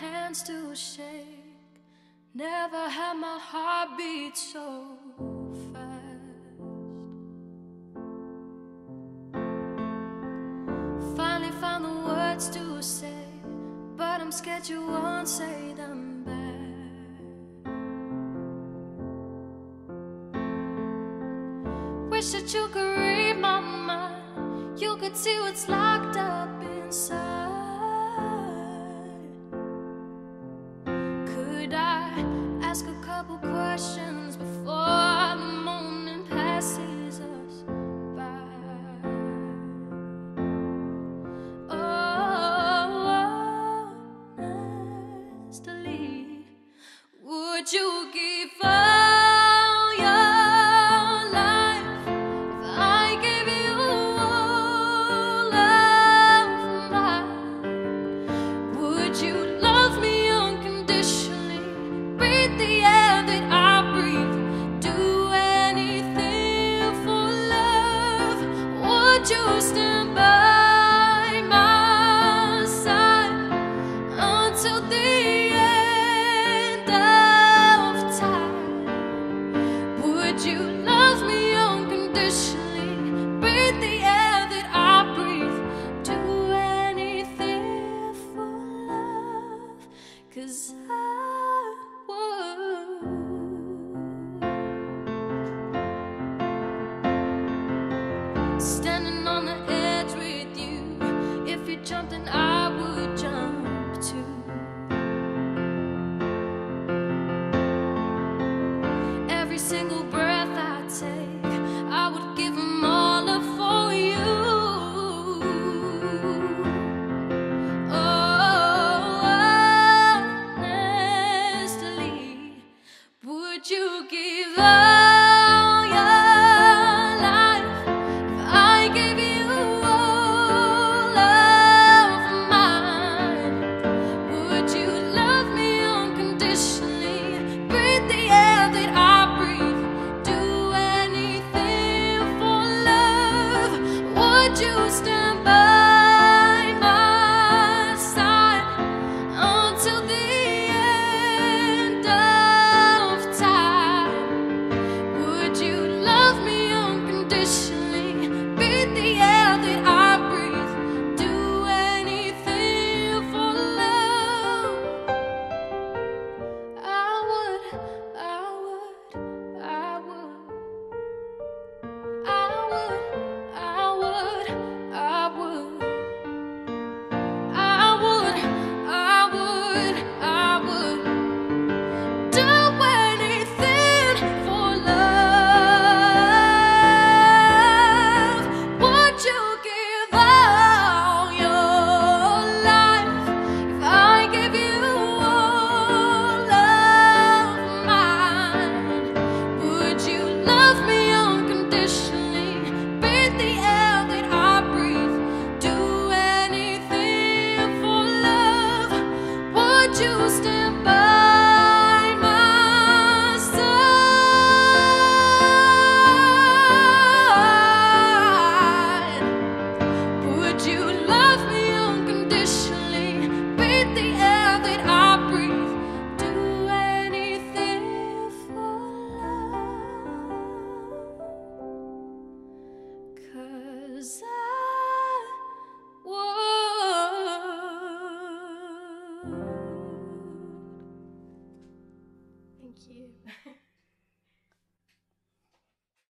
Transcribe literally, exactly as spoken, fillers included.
hands to shake. Never had my heart beat so fast. Finally found the words to say, but I'm scared you won't say them back. Wish that you could read my mind, you could see what's locked up inside. Ask a couple questions before the moment passes us by. Oh, Mister Lee, would you give all your life if I gave you all of mine? Would you love me unconditionally? The air that I breathe, do anything for love. Would you stand by my side until the end of time? Would you love me unconditionally? Breathe the air that I breathe, do anything for love. 'Cause I standing on the edge with you, if you jumped then I would jump too. Every single breath I take, I would give them all up for you. Oh, honestly, would you give up? You stand by my side until the end of time. Would you love me unconditionally? Breathe the air that I breathe, do anything for love. I would, I would, I would, I would. You stand by my side. Would you love me unconditionally? Breathe the air that I breathe, do anything for love. 'Cause I Thank you.